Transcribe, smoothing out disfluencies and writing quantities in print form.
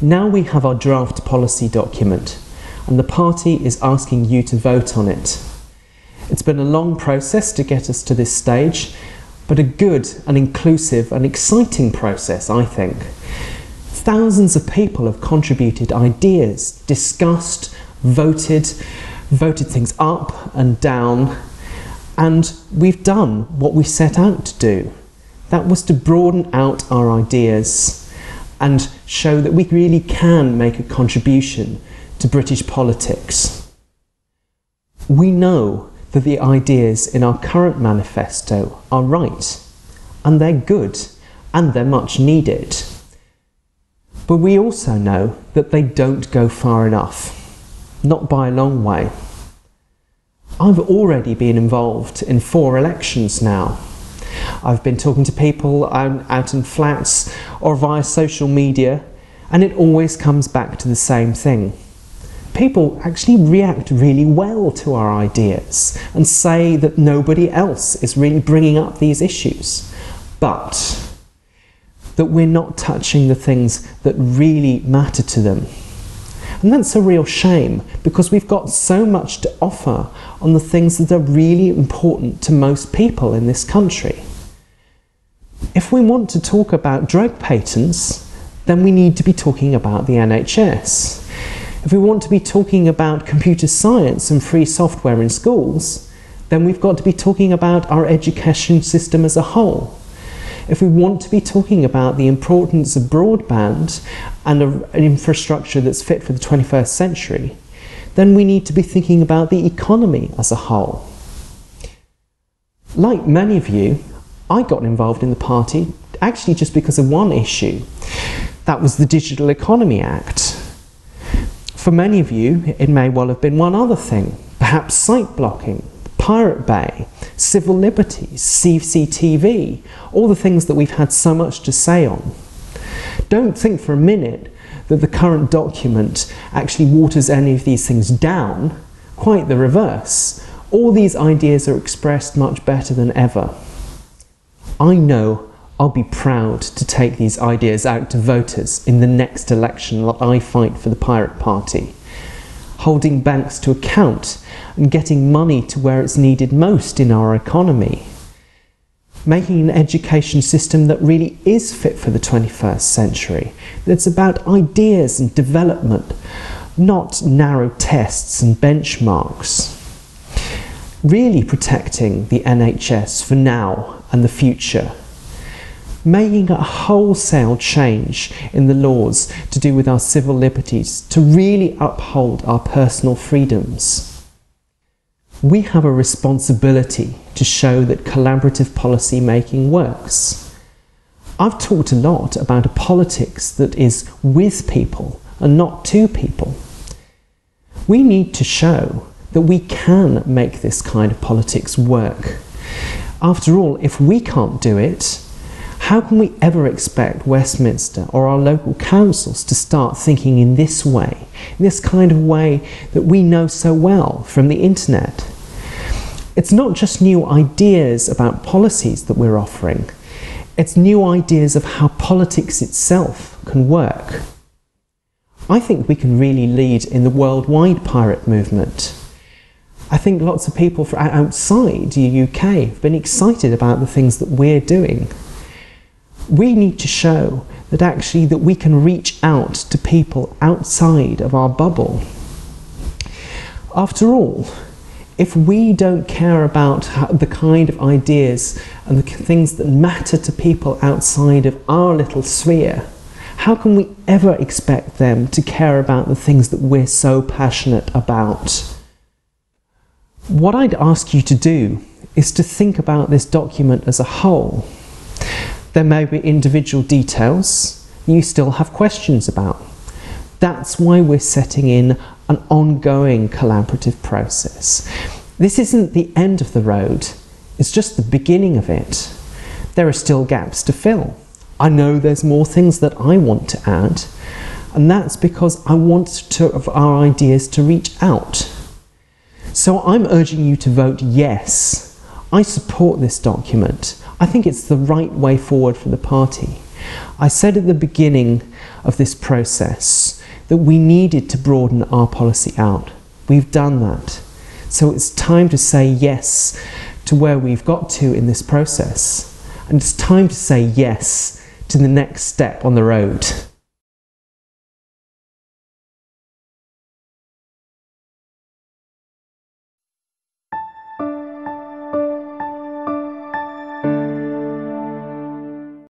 Now we have our draft policy document, and the party is asking you to vote on it. It's been a long process to get us to this stage, but a good and inclusive and exciting process, I think. Thousands of people have contributed ideas, discussed, voted things up and down, and we've done what we set out to do. That was to broaden out our ideas and show that we really can make a contribution to British politics. We know that the ideas in our current manifesto are right, and they're good, and they're much needed. But we also know that they don't go far enough, not by a long way. I've already been involved in 4 elections now. I've been talking to people out in flats or via social media, and it always comes back to the same thing. People actually react really well to our ideas and say that nobody else is really bringing up these issues, but that we're not touching the things that really matter to them. And that's a real shame, because we've got so much to offer on the things that are really important to most people in this country. If we want to talk about drug patents, then we need to be talking about the NHS. If we want to be talking about computer science and free software in schools, then we've got to be talking about our education system as a whole. If we want to be talking about the importance of broadband and an infrastructure that's fit for the 21st century, then we need to be thinking about the economy as a whole. Like many of you, I got involved in the party actually just because of one issue. That was the Digital Economy Act. For many of you, it may well have been one other thing, perhaps site blocking, Pirate Bay, civil liberties, CCTV, all the things that we've had so much to say on. Don't think for a minute that the current document actually waters any of these things down, quite the reverse. All these ideas are expressed much better than ever. I know I'll be proud to take these ideas out to voters in the next election that I fight for the Pirate Party. Holding banks to account and getting money to where it's needed most in our economy. Making an education system that really is fit for the 21st century, that's about ideas and development, not narrow tests and benchmarks. Really protecting the NHS for now and the future. Making a wholesale change in the laws to do with our civil liberties to really uphold our personal freedoms. We have a responsibility to show that collaborative policy making works. I've talked a lot about a politics that is with people and not to people. We need to show that we can make this kind of politics work. After all, if we can't do it, how can we ever expect Westminster or our local councils to start thinking in this way, in this kind of way that we know so well from the internet? It's not just new ideas about policies that we're offering, it's new ideas of how politics itself can work. I think we can really lead in the worldwide pirate movement. I think lots of people from outside the UK have been excited about the things that we're doing. We need to show that actually that we can reach out to people outside of our bubble. After all, if we don't care about the kind of ideas and the things that matter to people outside of our little sphere, how can we ever expect them to care about the things that we're so passionate about? What I'd ask you to do is to think about this document as a whole. There may be individual details you still have questions about. That's why we're setting in an ongoing collaborative process. This isn't the end of the road, it's just the beginning of it. There are still gaps to fill. I know there's more things that I want to add, and that's because I want our ideas to reach out. So I'm urging you to vote yes. I support this document. I think it's the right way forward for the party. I said at the beginning of this process that we needed to broaden our policy out. We've done that. So it's time to say yes to where we've got to in this process. And it's time to say yes to the next step on the road.